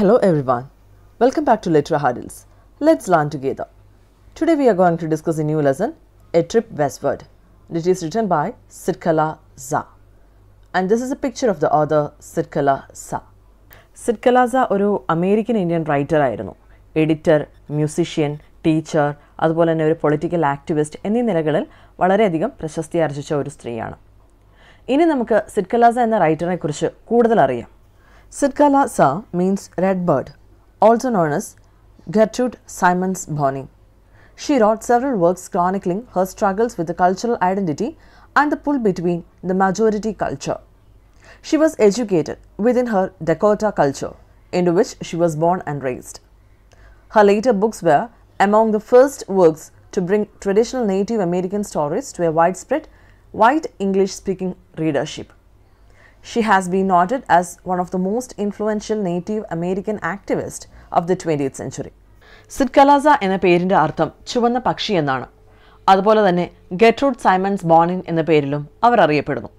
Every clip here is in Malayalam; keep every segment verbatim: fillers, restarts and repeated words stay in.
Hello everyone, welcome back to Litera Huddles. Let's learn together. Today we are going to discuss a new lesson, A Trip Westward. It is written by Zitkala-Sa. And this is a picture of the author Zitkala-Sa. Zitkala-Sa oru American Indian writer ayirunnu. Editor, musician, teacher, അതുപോലെ തന്നെ ഒരു പൊളിറ്റിക്കൽ ആക്ടിവിസ്റ്റ് എന്നീ നിലകളിൽ വളരെയധികം പ്രശസ്തി ആർജിച്ച ഒരു സ്ത്രീയാണ്. ഇനി നമുക്ക് സിഡ്കലാസ എന്ന റൈറ്ററിനെ കുറിച്ച് കൂടുതൽ അറിയാം. സിഡ്കലാസ means red bird, also known as Gertrude Symons Bonney. She wrote several works chronicling her struggles with the cultural identity and the pull between the majority culture. She was educated within her Dakota culture, into which she was born and raised. Her later books were among the first works to bring traditional Native American stories to a widespread white English-speaking readership. She has been noted as one of the most influential Native American activists of the twentieth century. Zitkala-Sa എന്ന പേരിന്റെ അർത്ഥം ചുവന്ന പക്ഷി എന്നാണ്. അതുപോലെ തന്നെ ഗെർട്രൂഡ് സൈമൺസ് ബോണി എന്ന പേരിലും അവർ അറിയപ്പെടുന്നു.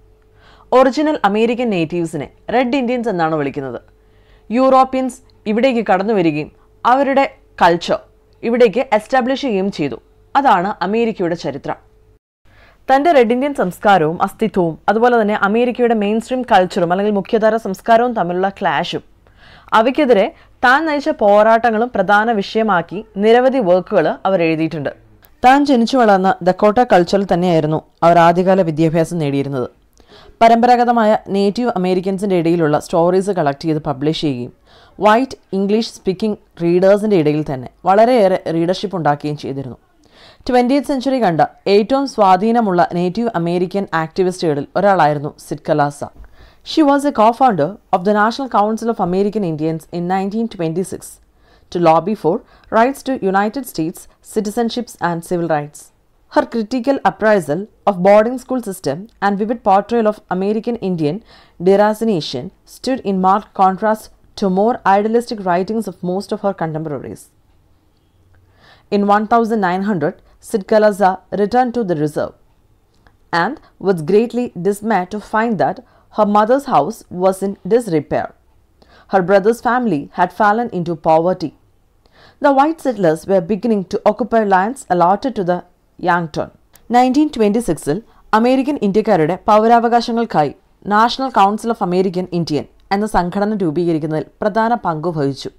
ഒറിജിനൽ അമേരിക്കൻ നേറ്റീവ്സിനെ റെഡ് ഇന്ത്യൻസ് എന്നാണ് വിളിക്കുന്നത്. യൂറോപ്യൻസ് ഇവിടേക്ക് കടന്നു വരികയും അവരുടെ കൾച്ചർ ഇവിടേക്ക് എസ്റ്റാബ്ലിഷ് ചെയ്യുകയും ചെയ്തു. അതാണ് അമേരിക്കയുടെ ചരിത്രം. തൻ്റെ റെഡ് ഇന്ത്യൻ സംസ്കാരവും അസ്തിത്വവും അതുപോലെ തന്നെ അമേരിക്കയുടെ മെയിൻ സ്ട്രീം കൾച്ചറും അല്ലെങ്കിൽ മുഖ്യധാര സംസ്കാരവും തമ്മിലുള്ള ക്ലാഷും അവയ്ക്കെതിരെ താൻ നയിച്ച പോരാട്ടങ്ങളും പ്രധാന വിഷയമാക്കി നിരവധി വർക്കുകൾ അവർ എഴുതിയിട്ടുണ്ട്. താൻ ജനിച്ചു വളർന്ന ഡക്കോട്ട കൾച്ചറിൽ തന്നെയായിരുന്നു അവർ ആദ്യകാല വിദ്യാഭ്യാസം നേടിയിരുന്നത്. പരമ്പരാഗതമായ നേറ്റീവ് അമേരിക്കൻസിൻ്റെ ഇടയിലുള്ള സ്റ്റോറീസ് കളക്ട് ചെയ്ത് പബ്ലിഷ് ചെയ്യുകയും വൈറ്റ് ഇംഗ്ലീഷ് സ്പീക്കിംഗ് റീഡേഴ്സിൻ്റെ ഇടയിൽ തന്നെ വളരെയേറെ റീഡർഷിപ്പ് ഉണ്ടാക്കുകയും ചെയ്തിരുന്നു. ട്വൻറ്റിയത്ത് സെഞ്ച്വറി കണ്ട ഏറ്റവും സ്വാധീനമുള്ള നേറ്റീവ് അമേരിക്കൻ ആക്ടിവിസ്റ്റുകളിൽ ഒരാളായിരുന്നു Zitkala Sa. She was a cofounder of the National Council of American Indians in nineteen twenty six to lobby for rights to United States citizenships and civil rights. Her critical appraisal of boarding school system and vivid portrayal of American Indian deracination stood in marked contrast to more idealistic writings of most of her contemporaries. In nineteen hundred, Zitkala-Sa returned to the reserve and was greatly dismayed to find that her mother's house was in disrepair. Her brother's family had fallen into poverty. The white settlers were beginning to occupy lands allotted to the Yankton. Nineteen twenty സിക്സിൽ അമേരിക്കൻ ഇന്ത്യക്കാരുടെ പൗരാവകാശങ്ങൾക്കായി National Council of American Indian എന്ന സംഘടന രൂപീകരിക്കുന്നതിൽ പ്രധാന പങ്കു വഹിച്ചു.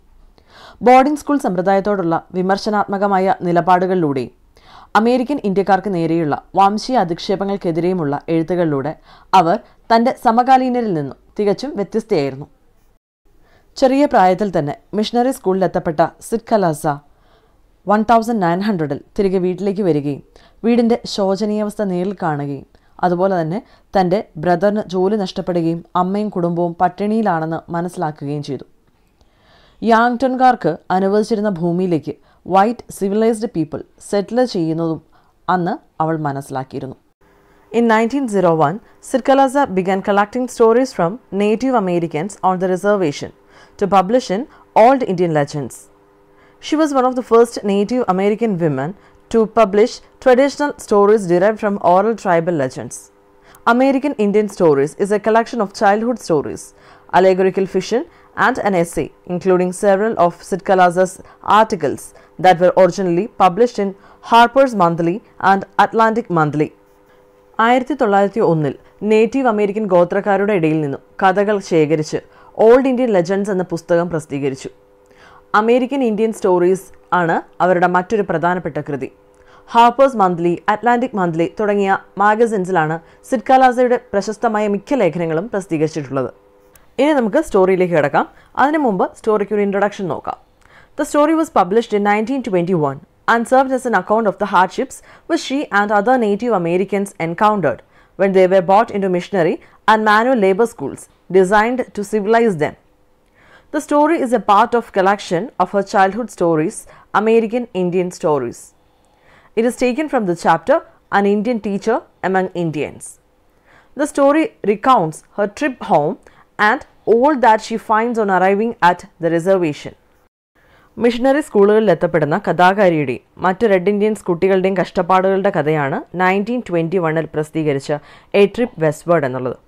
ബോർഡിംഗ് സ്കൂൾ സമ്പ്രദായത്തോടുള്ള വിമർശനാത്മകമായ നിലപാടുകളിലൂടെയും അമേരിക്കൻ ഇന്ത്യക്കാർക്ക് നേരെയുള്ള വംശീയ അധിക്ഷേപങ്ങൾക്കെതിരെയുമുള്ള എഴുത്തുകളിലൂടെ അവർ തൻ്റെ സമകാലീനരിൽ നിന്നും തികച്ചും വ്യത്യസ്തയായിരുന്നു. ചെറിയ പ്രായത്തിൽ തന്നെ മിഷണറി സ്കൂളിലെത്തപ്പെട്ട സിഡ്കലാസ വൺ തൗസൻഡ് നയൻ ഹൺഡ്രഡിൽ തിരികെ വീട്ടിലേക്ക് വരികയും വീടിൻ്റെ ശോചനീയാവസ്ഥ നേരിൽ കാണുകയും അതുപോലെ തന്നെ തൻ്റെ ബ്രദറിന് ജോലി നഷ്ടപ്പെടുകയും അമ്മയും കുടുംബവും പട്ടിണിയിലാണെന്ന് മനസ്സിലാക്കുകയും ചെയ്തു. യാങ്ടൺകാർക്ക് അനുവദിച്ചിരുന്ന ഭൂമിയിലേക്ക് വൈറ്റ് സിവിലൈസ്ഡ് പീപ്പിൾ സെറ്റിൽ ചെയ്യുന്നതും അന്ന് അവൾ മനസ്സിലാക്കിയിരുന്നു. In nineteen zero one Zitkala Sa began collecting stories from native Americans on the reservation to publish in old Indian legends. She was one of the first Native American women to publish traditional stories derived from oral tribal legends. American Indian Stories is a collection of childhood stories, allegorical fiction, and an essay, including several of Zitkala-Sa's articles that were originally published in Harper's Monthly and Atlantic Monthly. ആയിരത്തി തൊള്ളായിരത്തി ഒന്നിൽ നേറ്റീവ് അമേരിക്കൻ ഗോത്രക്കാരുടെ ഇടയിൽ നിന്നും കഥകൾ ശേഖരിച്ച് ഓൾഡ് ഇന്ത്യൻ ലെജൻഡ്സ് എന്ന പുസ്തകം പ്രസിദ്ധീകരിച്ചു. അമേരിക്കൻ ഇന്ത്യൻ സ്റ്റോറീസ് ആണ് അവരുടെ മറ്റൊരു പ്രധാനപ്പെട്ട കൃതി. ഹാർപ്പേഴ്സ് മന്ത്ലി, അറ്റ്ലാന്റിക് മന്ത്ലി തുടങ്ങിയ മാഗസിൻസിലാണ് സിഡ്കലാസയുടെ പ്രശസ്തമായ മിക്ക ലേഖനങ്ങളും പ്രസിദ്ധീകരിച്ചിട്ടുള്ളത്. ഇനി നമുക്ക് സ്റ്റോറിയിലേക്ക് കിടക്കാം. അതിനു മുമ്പ് സ്റ്റോറിക്ക് ഒരു ഇൻട്രൊഡക്ഷൻ നോക്കാം. The story was published in nineteen twenty one and served as an account of the hardships which she and other native Americans encountered when they were bought into missionary and manual labour schools designed to civilise them. The story is a part of collection of her childhood stories, American Indian Stories. It is taken from the chapter, An Indian Teacher Among Indians. The story recounts her trip home and all that she finds on arriving at the reservation. Missionary സ്കൂളുകളിൽ എത്തപ്പെടുന്ന കഥാകാരിയുടെയും മറ്റ് റെഡ് ഇന്ത്യൻസ് കുട്ടികളുടെയും കഷ്ടപ്പാടുകളുടെ കഥയാണ് നയൻറ്റീൻ ട്വൻറ്റി വണ്ണിൽ പ്രസിദ്ധീകരിച്ച എ ട്രിപ്പ് വെസ്റ്റ്വേർഡ് എന്നുള്ളത്.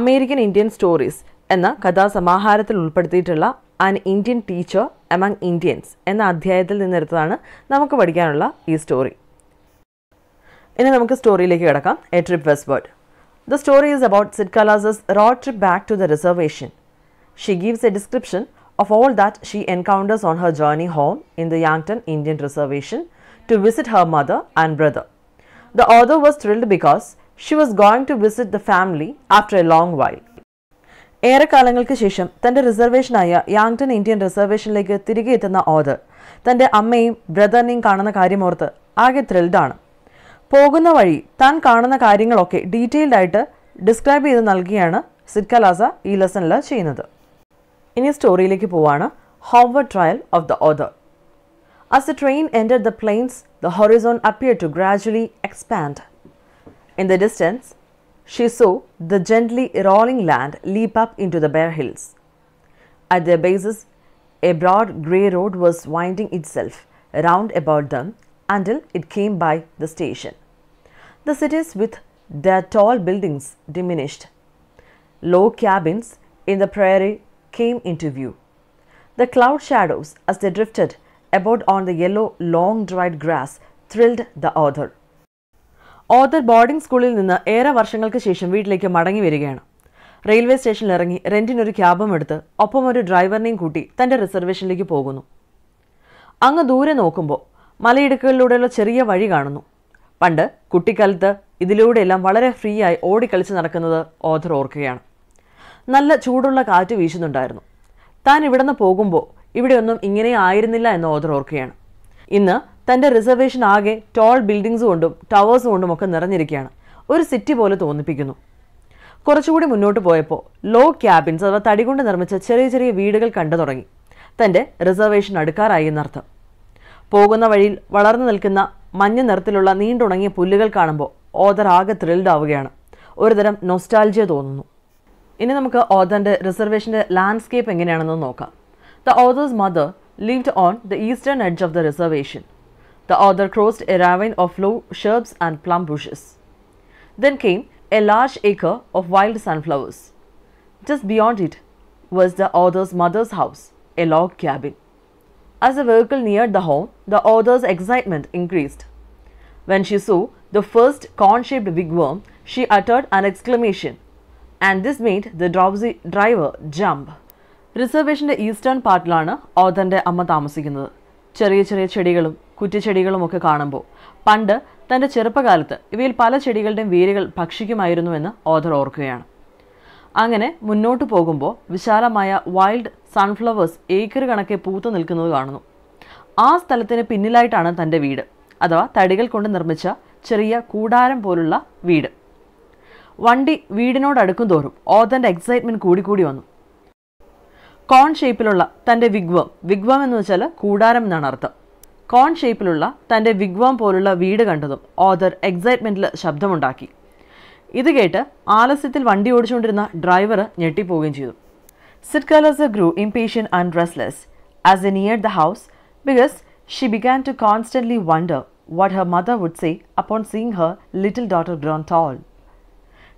അമേരിക്കൻ ഇന്ത്യൻ സ്റ്റോറീസ് എന്ന കഥാസമാഹാരത്തിൽ ഉൾപ്പെടുത്തിയിട്ടുള്ള an Indian teacher among Indians എന്ന അധ്യായത്തിൽ നിന്നെടുത്തതാണ് നമുക്ക് പഠിക്കാനുള്ള ഈ സ്റ്റോറി. ഇനി നമുക്ക് സ്റ്റോറിയിലേക്ക് കിടക്കാം. A trip westward. The story is about Zitkala-Sa's road trip back to the reservation. She gives a description of all that she encounters on her journey home in the Yankton Indian Reservation to visit her mother and brother. The author was thrilled because she was going to visit the family after a long while. ഏറെക്കാലങ്ങൾക്ക് ശേഷം തൻ്റെ റിസർവേഷനായ യാങ്ടൺ ഇന്ത്യൻ റിസർവേഷനിലേക്ക് തിരികെ എത്തുന്ന ഓദർ തൻ്റെ അമ്മയും ബ്രദറിനെയും കാണുന്ന കാര്യമോർത്ത് ആകെ ത്രിൽഡാണ്. പോകുന്ന വഴി താൻ കാണുന്ന കാര്യങ്ങളൊക്കെ ഡീറ്റെയിൽഡായിട്ട് ഡിസ്ക്രൈബ് ചെയ്ത് നൽകുകയാണ് സിറ്റ്കലാസ ഈ ലെസണിൽ ചെയ്യുന്നത്. ഇനി സ്റ്റോറിയിലേക്ക് പോവാണ്. Homeward trail of the author. As the train entered the plains the horizon appeared to gradually expand. In the distance she saw the gently rolling land leap up into the bare hills. At their bases, a broad grey road was winding itself round about them until it came by the station. The cities with their tall buildings diminished. Low cabins in the prairie came into view. The cloud shadows as they drifted about on the yellow long-dried grass thrilled the author. Author boarding സ്കൂളിൽ നിന്ന് ഏറെ വർഷങ്ങൾക്ക് ശേഷം വീട്ടിലേക്ക് മടങ്ങി വരികയാണ്. റെയിൽവേ സ്റ്റേഷനിൽ ഇറങ്ങി റെൻറ്റിനൊരു ക്യാബും എടുത്ത് ഒപ്പം ഒരു ഡ്രൈവറിനെയും കൂട്ടി തൻ്റെ റിസർവേഷനിലേക്ക് പോകുന്നു. അങ്ങ് ദൂരെ നോക്കുമ്പോൾ മലയിടുക്കുകളിലൂടെയുള്ള ചെറിയ വഴി കാണുന്നു. പണ്ട് കുട്ടിക്കാലത്ത് ഇതിലൂടെയെല്ലാം വളരെ ഫ്രീ ആയി ഓടിക്കളിച്ച് നടക്കുന്നത് ഓദർ ഓർക്കുകയാണ്. നല്ല ചൂടുള്ള കാറ്റ് വീശുന്നുണ്ടായിരുന്നു. താൻ ഇവിടെ നിന്ന് പോകുമ്പോൾ ഇവിടെയൊന്നും ഇങ്ങനെ ആയിരുന്നില്ല എന്ന് ഓദർ ഓർക്കുകയാണ്. ഇന്ന് തൻ്റെ റിസർവേഷൻ ആകെ ടോൾ ബിൽഡിങ്സ് കൊണ്ടും ടവേഴ്സ് കൊണ്ടും ഒക്കെ നിറഞ്ഞിരിക്കുകയാണ്. ഒരു സിറ്റി പോലെ തോന്നിപ്പിക്കുന്നു. കുറച്ചുകൂടി മുന്നോട്ട് പോയപ്പോൾ ലോ ക്യാബിൻസ് അഥവാ തടി കൊണ്ട് നിർമ്മിച്ച ചെറിയ ചെറിയ വീടുകൾ കണ്ടു തുടങ്ങി. തൻ്റെ റിസർവേഷൻ അടുക്കാറായി എന്നർത്ഥം. പോകുന്ന വഴിയിൽ വളർന്നു നിൽക്കുന്ന മഞ്ഞ നിറത്തിലുള്ള നീണ്ടുണങ്ങിയ പുല്ലുകൾ കാണുമ്പോൾ ഓദർ ആകെ ത്രിൽഡ് ആവുകയാണ്. ഒരുതരം നൊസ്റ്റാൾജിയ തോന്നുന്നു. ഇനി നമുക്ക് ഓദറിൻ്റെ റിസർവേഷൻ്റെ ലാൻഡ്സ്കേപ്പ് എങ്ങനെയാണെന്ന് നോക്കാം. The author's mother lived on the eastern edge of the reservation. The author crossed a ravine of low shrubs and plum bushes. Then came a large acre of wild sunflowers. Just beyond it was the author's mother's house, a log cabin. As the vehicle neared the home, the author's excitement increased. When she saw the first corn-shaped wigwam, she uttered an exclamation, and this made the drowsy driver jump. റിസർവേഷൻ്റെ ഈസ്റ്റേൺ പാർട്ടിലാണ് ഓദറിൻ്റെ അമ്മ താമസിക്കുന്നത്. ചെറിയ ചെറിയ ചെടികളും കുറ്റിച്ചെടികളും ഒക്കെ കാണുമ്പോൾ പണ്ട് തൻ്റെ ചെറുപ്പകാലത്ത് ഇവയിൽ പല ചെടികളുടെയും വേരുകൾ ഭക്ഷിക്കുമായിരുന്നുവെന്ന് ഓദർ ഓർക്കുകയാണ്. അങ്ങനെ മുന്നോട്ട് പോകുമ്പോൾ വിശാലമായ വൈൽഡ് സൺഫ്ലവേഴ്സ് ഏക്കർ കണക്കെ പൂത്തു നിൽക്കുന്നത് കാണുന്നു. ആ സ്ഥലത്തിന് പിന്നിലായിട്ടാണ് തൻ്റെ വീട് അഥവാ തടികൾ കൊണ്ട് നിർമ്മിച്ച ചെറിയ കൂടാരം പോലുള്ള വീട്. വണ്ടി വീടിനോടടുക്കും തോറും ഓദറിൻ്റെ എക്സൈറ്റ്മെൻറ്റ് കൂടിക്കൂടി വന്നു. കോൺ ഷേപ്പിലുള്ള തൻ്റെ വിഗ്വം, വിഗ്വം എന്ന് വെച്ചാൽ കൂടാരം എന്നാണ് അർത്ഥം. കോൺ ഷേപ്പിലുള്ള തൻ്റെ വിഗ്വം പോലുള്ള വീട് കണ്ടതും ഓദർ എക്സൈറ്റ്മെൻറ്റിൽ ശബ്ദമുണ്ടാക്കി. ഇത് കേട്ട് ആലസ്യത്തിൽ വണ്ടി ഓടിച്ചുകൊണ്ടിരുന്ന ഡ്രൈവർ ഞെട്ടിപ്പോവുകയും ചെയ്തു. Zitkala Sa grew impatient and restless as a near the house because she began to constantly wonder what her mother would say upon seeing her little daughter grown tall.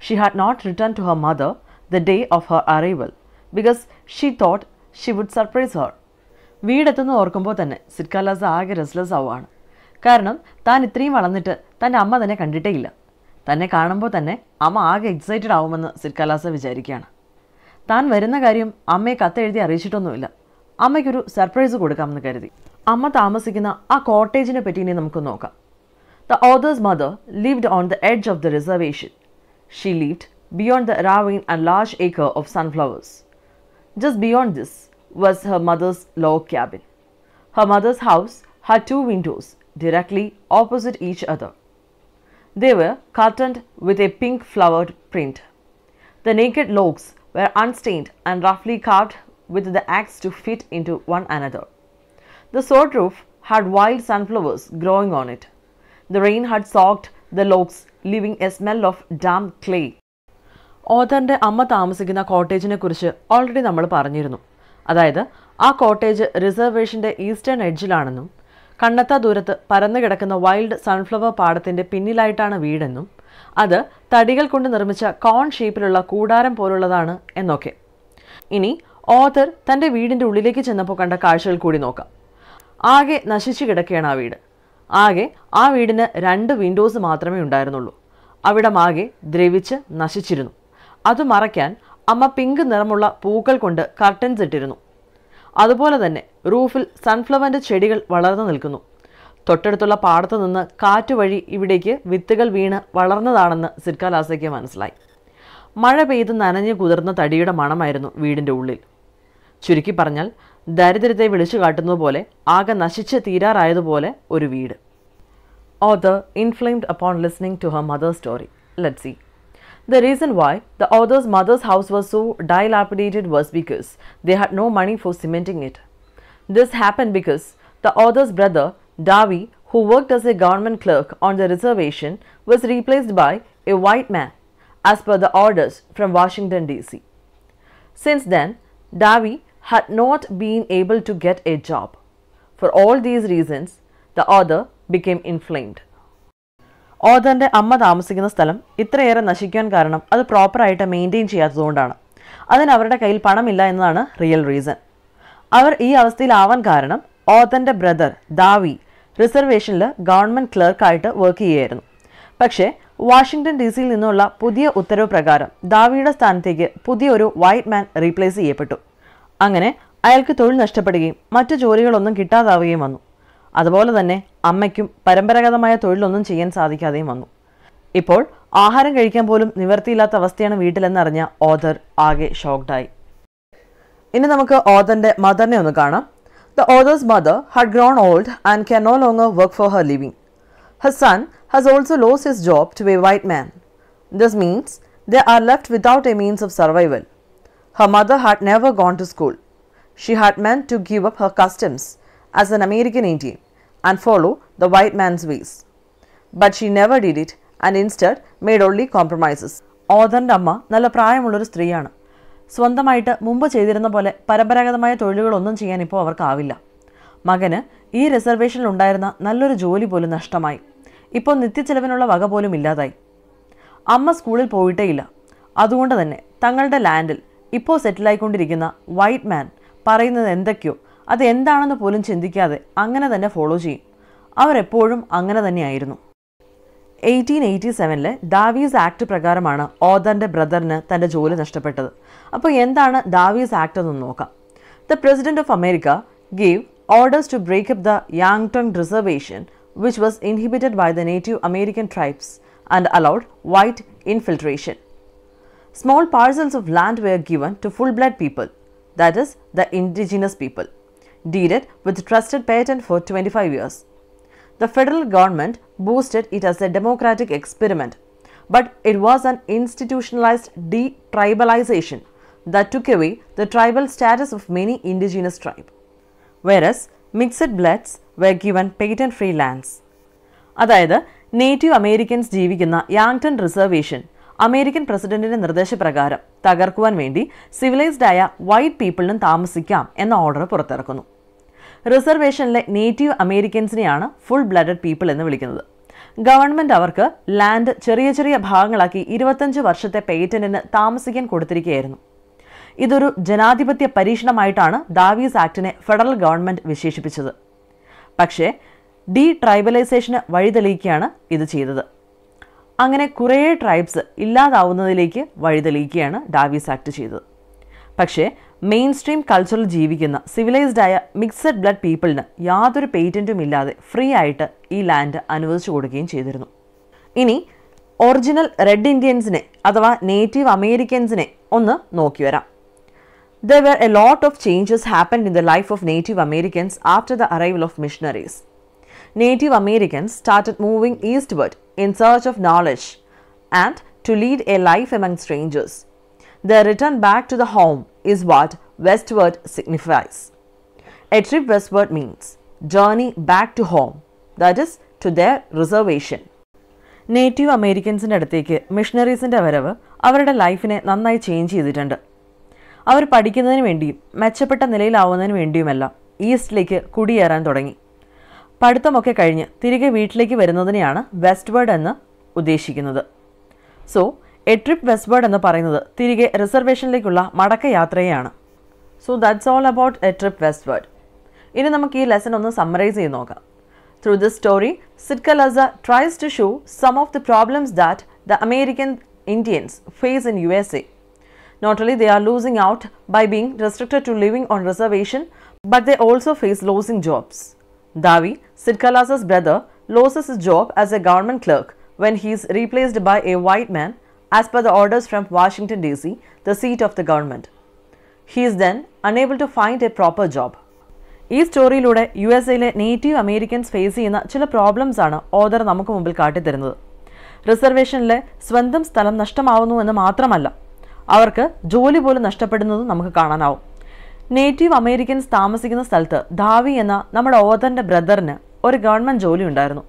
She had not return to her mother the day of her arrival because she thought she would surprise her. വീടെത്തുന്ന ഓർക്കുമ്പോൾ തന്നെ സിറ്റ്കലാസ ആകെ റെസ്ലെസ് ആവുകയാണ്. കാരണം താൻ ഇത്രയും വളർന്നിട്ട് തൻ്റെ അമ്മ തന്നെ കണ്ടിട്ടേ ഇല്ല. തന്നെ കാണുമ്പോൾ തന്നെ അമ്മ ആകെ എക്സൈറ്റഡ് ആവുമെന്ന് സിറ്റ്കലാസ വിചാരിക്കുകയാണ്. താൻ വരുന്ന കാര്യം അമ്മയെ കത്തെഴുതി അറിയിച്ചിട്ടൊന്നുമില്ല. അമ്മയ്ക്കൊരു സർപ്രൈസ് കൊടുക്കാമെന്ന് കരുതി. അമ്മ താമസിക്കുന്ന ആ കോട്ടേജിനെ പറ്റി ഇനി നമുക്ക് നോക്കാം. The author's mother lived on the edge of the reservation. She lived beyond the ravine and large acre of sunflowers. Just beyond this was her mother's log cabin. Her mother's house had two windows directly opposite each other. They were curtained with a pink flowered print. The naked logs were unstained and roughly carved with the axe to fit into one another. The sod roof had wild sunflowers growing on it. The rain had soaked the logs, leaving a smell of damp clay. ഓദറിൻ്റെ അമ്മ താമസിക്കുന്ന കോട്ടേജിനെ കുറിച്ച് ഓൾറെഡി നമ്മൾ പറഞ്ഞിരുന്നു. അതായത് ആ കോട്ടേജ് റിസർവേഷൻ്റെ ഈസ്റ്റേൺ എഡ്ജിലാണെന്നും കണ്ണെത്താ ദൂരത്ത് പരന്നു കിടക്കുന്ന വൈൽഡ് സൺഫ്ലവർ പാടത്തിൻ്റെ പിന്നിലായിട്ടാണ് വീടെന്നും അത് തടികൾ കൊണ്ട് നിർമ്മിച്ച കോൺ ഷേപ്പിലുള്ള കൂടാരം പോലുള്ളതാണ് എന്നൊക്കെ. ഇനി ഓതർ തന്റെ വീടിന്റെ ഉള്ളിലേക്ക് ചെന്നപ്പോൾ കണ്ട കാഴ്ചകൾ കൂടി നോക്കാം. ആകെ നശിച്ചു കിടക്കുകയാണ് ആ വീട്. ആകെ ആ വീടിന് രണ്ട് വിൻഡോസ് മാത്രമേ ഉണ്ടായിരുന്നുള്ളൂ. അവിടെ ആകെ ദ്രവിച്ച് നശിച്ചിരുന്നു. അത് മറയ്ക്കാൻ അമ്മ പിങ്ക് നിറമുള്ള പൂക്കൾ കൊണ്ട് കർട്ടൻസ് ഇട്ടിരുന്നു. അതുപോലെ തന്നെ റൂഫിൽ സൺഫ്ലവറിൻ്റെ ചെടികൾ വളർന്നു നിൽക്കുന്നു. തൊട്ടടുത്തുള്ള പാടത്തു നിന്ന് കാറ്റുവഴി ഇവിടേക്ക് വിത്തുകൾ വീണ് വളർന്നതാണെന്ന് സിറ്റ്കാലാസയ്ക്ക് മനസ്സിലായി. മഴ പെയ്ത് നനഞ്ഞു കുതിർന്ന തടിയുടെ മണമായിരുന്നു വീടിൻ്റെ ഉള്ളിൽ. ചുരുക്കി പറഞ്ഞാൽ ദരിദ്രത്തെ വിളിച്ചു കാട്ടുന്നതുപോലെ ആകെ നശിച്ച് തീരാറായതുപോലെ ഒരു വീട്. Author inflamed upon listening to her mother's story. Let's see. The reason why the author's mother's house was so dilapidated was because they had no money for cementing it. This happened because the author's brother, Davi, who worked as a government clerk on the reservation, was replaced by a white man, as per the orders from Washington D C. Since then, Davi had not been able to get a job. For all these reasons, the author became inflamed. ഓതറിൻ്റെ അമ്മ താമസിക്കുന്ന സ്ഥലം ഇത്രയേറെ നശിക്കാൻ കാരണം അത് പ്രോപ്പറായിട്ട് മെയിൻറ്റെയിൻ ചെയ്യാത്തതുകൊണ്ടാണ്. അതിനവരുടെ കയ്യിൽ പണമില്ല എന്നതാണ് റിയൽ റീസൺ. അവർ ഈ അവസ്ഥയിലാവാൻ കാരണം ഓതറിൻ്റെ ബ്രദർ ദാവി റിസർവേഷനിൽ ഗവൺമെൻറ് ക്ലർക്കായിട്ട് വർക്ക് ചെയ്യുകയായിരുന്നു. പക്ഷേ വാഷിങ്ടൺ ഡി സിയിൽ നിന്നുള്ള പുതിയ ഉത്തരവ് പ്രകാരം ദാവിയുടെ സ്ഥാനത്തേക്ക് പുതിയൊരു വൈറ്റ് മാൻ റീപ്ലേസ് ചെയ്യപ്പെട്ടു. അങ്ങനെ അയാൾക്ക് തൊഴിൽ നഷ്ടപ്പെടുകയും മറ്റു ജോലികളൊന്നും കിട്ടാതാവുകയും വന്നു. അതുപോലെ തന്നെ അമ്മയ്ക്കും പരമ്പരാഗതമായ തൊഴിലൊന്നും ചെയ്യാൻ സാധിക്കാതെയും വന്നു. ഇപ്പോൾ ആഹാരം കഴിക്കാൻ പോലും നിവർത്തിയില്ലാത്ത അവസ്ഥയാണ് വീട്ടിലെന്നറിഞ്ഞ ഓതർ ആകെ ഷോക്ക്ഡായി. ഇനി നമുക്ക് ഓതറിൻ്റെ മദറിനെ ഒന്ന് കാണാം. The author's mother had grown old and can no longer work for her living. Her son has also lost his job to a white man. This means they are left without a means of survival. Her mother had never gone to school. She had meant to give up her customs as an American Indian and follow the white man's ways. But she never did it and instead made only compromises. ഓതറിൻ്റെ അമ്മ നല്ല പ്രായമുള്ളൊരു സ്ത്രീയാണ്. സ്വന്തമായിട്ട് മുമ്പ് ചെയ്തിരുന്ന പോലെ പരമ്പരാഗതമായ തൊഴിലുകളൊന്നും ചെയ്യാൻ ഇപ്പോൾ അവർക്കാവില്ല. മകന് ഈ റിസർവേഷനിലുണ്ടായിരുന്ന നല്ലൊരു ജോലി പോലും നഷ്ടമായി. ഇപ്പോൾ നിത്യച്ചെലവിനുള്ള വക പോലും ഇല്ലാതായി. അമ്മ സ്കൂളിൽ പോയിട്ടേ ഇല്ല. അതുകൊണ്ട് തന്നെ തങ്ങളുടെ ലാൻഡിൽ ഇപ്പോൾ സെറ്റിലായിക്കൊണ്ടിരിക്കുന്ന വൈറ്റ് മാൻ പറയുന്നത് എന്തൊക്കെയോ അത് എന്താണെന്ന് പോലും ചിന്തിക്കാതെ അങ്ങനെ തന്നെ ഫോളോ ചെയ്യും. അവരെപ്പോഴും അങ്ങനെ തന്നെയായിരുന്നു. എയ്റ്റീൻ എയ്റ്റി സെവനിലെ ദാവീസ് ആക്ട് പ്രകാരമാണ് ഓതറിൻ്റെ ബ്രദറിന് തൻ്റെ ജോലി നഷ്ടപ്പെട്ടത്. അപ്പോൾ എന്താണ് ദാവീസ് ആക്ട് എന്ന് നോക്കാം. The president of America gave orders to break up the Yankton reservation which was inhibited by the native American tribes and allowed white infiltration. Small parcels of land were given to full blood people, that is the indigenous people. Did it with trusted patent for twenty-five years. The federal government boosted it as a democratic experiment, but it was an institutionalized detribalization that took away the tribal status of many indigenous tribes, whereas mixed bloods were given patent-free lands. Adayada, Native Americans jeevikkunna Yankton Reservation, American പ്രസിഡന്റിന്റെ നിർദ്ദേശപ്രകാരം തകർക്കുവാൻ വേണ്ടി സിവിലൈസ്ഡ് ആയ വൈറ്റ് പീപ്പിളിനും താമസിക്കാം എന്ന ഓർഡർ പുറത്തിറക്കുന്നു. റിസർവേഷനിലെ നേറ്റീവ് അമേരിക്കൻസിനെയാണ് ഫുൾ ബ്ലഡഡ് പീപ്പിൾ എന്ന് വിളിക്കുന്നത്. ഗവൺമെൻറ് അവർക്ക് ലാൻഡ് ചെറിയ ചെറിയ ഭാഗങ്ങളാക്കി ഇരുപത്തഞ്ച് വർഷത്തെ പേറ്റന്റിന് താമസിക്കാൻ കൊടുത്തിരിക്കുകയായിരുന്നു. ഇതൊരു ജനാധിപത്യ പരീക്ഷണമായിട്ടാണ് ദാവീസ് ആക്ടിനെ ഫെഡറൽ ഗവൺമെൻറ് വിശേഷിപ്പിച്ചത്. പക്ഷേ ഡീ ട്രൈബലൈസേഷന് വഴിതെളിയിക്കുകയാണ് ഇത് ചെയ്തത്. അങ്ങനെ കുറേ ട്രൈബ്സ് ഇല്ലാതാവുന്നതിലേക്ക് വഴിതെളിയിക്കുകയാണ് ഡാവീസ് ആക്ട് ചെയ്തത്. പക്ഷേ മെയിൻ സ്ട്രീം കൾച്ചറിൽ ജീവിക്കുന്ന സിവിലൈസ്ഡ് ആയ മിക്സഡ് ബ്ലഡ് പീപ്പിളിന് യാതൊരു പേറ്റൻറ്റും ഇല്ലാതെ ഫ്രീ ആയിട്ട് ഈ ലാൻഡ് അനുവദിച്ചു കൊടുക്കുകയും ചെയ്തിരുന്നു. ഇനി ഒറിജിനൽ റെഡ് ഇന്ത്യൻസിനെ അഥവാ നേറ്റീവ് അമേരിക്കൻസിനെ ഒന്ന് നോക്കി വരാം. There were a lot of changes happened in the life of native Americans after the arrival of missionaries. Native Americans started moving eastward in search of knowledge and to lead a life among strangers. Their return back to the home is what westward signifies. A trip westward means journey back to home, that is, to their reservation. Native Americansന്റെ അടുത്തേക്ക് മിഷണറീസിന്റെ വരവ് അവരുടെ ലൈഫിനെ നന്നായി ചേഞ്ച് ചെയ്തിട്ടുണ്ട്. അവർ പഠിക്കുന്നതിന് വേണ്ടിയും മെച്ചപ്പെട്ട നിലയിലാവുന്നതിന് വേണ്ടിയുമെല്ലാം ഈസ്റ്റിലേക്ക് കുടിയേറാൻ തുടങ്ങി. പഠിത്തമൊക്കെ കഴിഞ്ഞ് തിരികെ വീട്ടിലേക്ക് വരുന്നതിനെയാണ് വെസ്റ്റ്വേർഡ് എന്ന് ഉദ്ദേശിക്കുന്നത്. സോ എ ട്രിപ്പ് വെസ്റ്റ്വേർഡ് എന്ന് പറയുന്നത് തിരികെ റിസർവേഷനിലേക്കുള്ള മടക്കയാത്രയാണ്. So that's all about a trip westward. ഇനി നമുക്ക് ഈ ലെസൺ ഒന്ന് സമ്മറൈസ് ചെയ്ത് നോക്കാം. Through this story, Zitkala-Sa tries to show some of the problems that the American Indians face in U S A. Not only they are losing out by being restricted to living on reservation, but they also face losing jobs. Davi, Zitkala-Sa's brother, loses his job as a government clerk when he is replaced by a white man as per the orders from Washington D C, the seat of the government. He is then unable to find a proper job. ഈ സ്റ്റോറിയിലൂടെ യു എസ് എയിലെ നേറ്റീവ് അമേരിക്കൻസ് ഫേസ് ചെയ്യുന്ന ചില പ്രോബ്ലംസാണ് ഓദർ നമുക്ക് മുമ്പിൽ കാട്ടിത്തരുന്നത്. റിസർവേഷനിലെ സ്വന്തം സ്ഥലം നഷ്ടമാവുന്നു എന്ന് മാത്രമല്ല, അവർക്ക് ജോലി പോലും നഷ്ടപ്പെടുന്നത് നമുക്ക് കാണാനാവും. നേറ്റീവ് അമേരിക്കൻസ് താമസിക്കുന്ന സ്ഥലത്ത് ധാവി എന്ന നമ്മുടെ ഓദറിൻ്റെ ബ്രദറിന് ഒരു ഗവൺമെൻറ് ജോലി ഉണ്ടായിരുന്നു.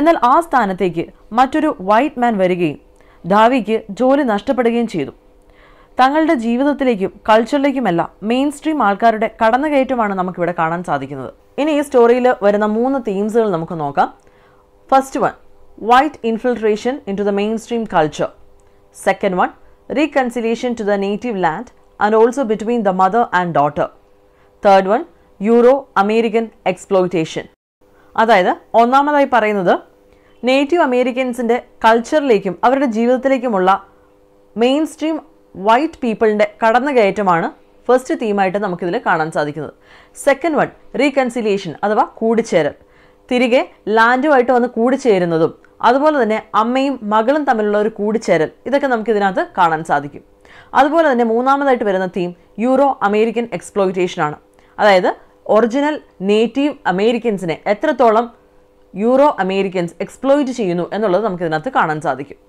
എന്നാൽ ആ സ്ഥാനത്തേക്ക് മറ്റൊരു വൈറ്റ് മാൻ വരികയും ധാവിക്ക് ജോലി നഷ്ടപ്പെടുകയും ചെയ്തു. തങ്ങളുടെ ജീവിതത്തിലേക്കും കൾച്ചറിലേക്കുമെല്ലാം മെയിൻ സ്ട്രീം ആൾക്കാരുടെ കടന്നുകയറ്റമാണ് നമുക്കിവിടെ കാണാൻ സാധിക്കുന്നത്. ഇനി ഈ സ്റ്റോറിയിൽ വരുന്ന മൂന്ന് തീംസുകൾ നമുക്ക് നോക്കാം. First one, white infiltration into the main stream culture. Second one, reconciliation to the native land and also between the mother and daughter. Third one, Euro American exploitation. അതായത് ഒന്നാമതായി പറയുന്നത് നേറ്റീവ് അമേരിക്കൻസിൻ്റെ കൾച്ചറിലേക്കും അവരുടെ ജീവിതത്തിലേക്കുമുള്ള മെയിൻ സ്ട്രീം വൈറ്റ് പീപ്പിളിൻ്റെ കടന്നുകയറ്റമാണ് ഫസ്റ്റ് തീമായിട്ട് നമുക്കിതിൽ കാണാൻ സാധിക്കുന്നത്. സെക്കൻഡ് വൺ, റീകൺസിലിയേഷൻ അഥവാ കൂടിച്ചേരൽ. തിരികെ ലാൻഡുമായിട്ട് വന്ന് കൂടിച്ചേരുന്നതും അതുപോലെ തന്നെ അമ്മയും മകളും തമ്മിലുള്ള ഒരു കൂടിച്ചേരൽ, ഇതൊക്കെ നമുക്കിതിനകത്ത് കാണാൻ സാധിക്കും. അതുപോലെ തന്നെ മൂന്നാമതായിട്ട് വരുന്ന തീം യൂറോ അമേരിക്കൻ എക്സ്പ്ലോയിറ്റേഷനാണ്. അതായത് ഒറിജിനൽ നേറ്റീവ് അമേരിക്കൻസിനെ എത്രത്തോളം യൂറോ അമേരിക്കൻസ് എക്സ്പ്ലോയിറ്റ് ചെയ്യുന്നു എന്നുള്ളത് നമുക്കിതിനകത്ത് കാണാൻ സാധിക്കും.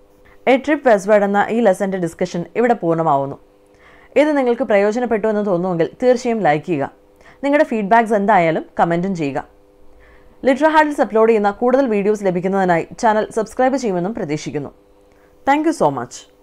എ ട്രിപ്പ് വെസ്റ്റ്വേർഡ് എന്ന ഈ ലെസൻ്റെ ഡിസ്കഷൻ ഇവിടെ പൂർണ്ണമാവുന്നു. ഇത് നിങ്ങൾക്ക് പ്രയോജനപ്പെട്ടു എന്ന് തോന്നുമെങ്കിൽ തീർച്ചയായും ലൈക്ക് ചെയ്യുക. നിങ്ങളുടെ ഫീഡ്ബാക്ക്സ് എന്തായാലും കമൻറ്റും ചെയ്യുക. ലിറ്ററ ഹഡൽസ് അപ്ലോഡ് ചെയ്യുന്ന കൂടുതൽ വീഡിയോസ് ലഭിക്കുന്നതിനായി ചാനൽ സബ്സ്ക്രൈബ് ചെയ്യുമെന്നും പ്രതീക്ഷിക്കുന്നു. Thank you so much.